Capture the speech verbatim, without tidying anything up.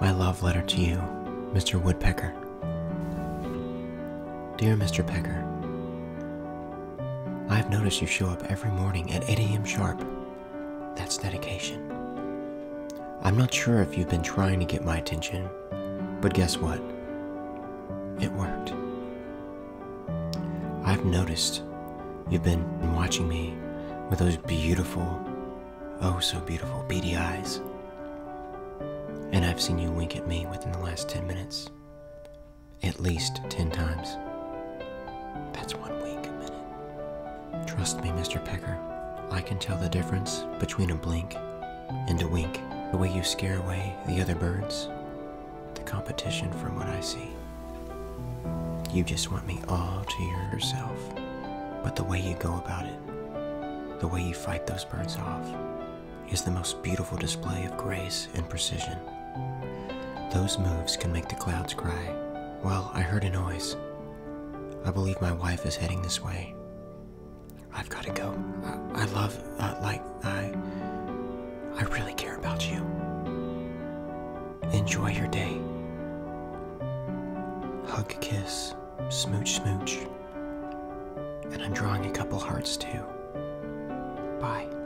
My love letter to you, Mister Woodpecker. Dear Mister Pecker, I've noticed you show up every morning at eight A M sharp. That's dedication. I'm not sure if you've been trying to get my attention, but guess what? It worked. I've noticed you've been watching me with those beautiful, oh so beautiful, beady eyes. And I've seen you wink at me within the last ten minutes. At least ten times. That's one wink a minute. Trust me, Mister Pecker, I can tell the difference between a blink and a wink. The way you scare away the other birds, the competition from what I see. You just want me all to yourself. But the way you go about it, the way you fight those birds off, is the most beautiful display of grace and precision. Those moves can make the clouds cry. Well, I heard a noise. I believe my wife is heading this way. I've got to go. I, I love, uh, like, I, I really care about you. Enjoy your day. Hug, kiss, smooch, smooch. And I'm drawing a couple hearts too. Bye.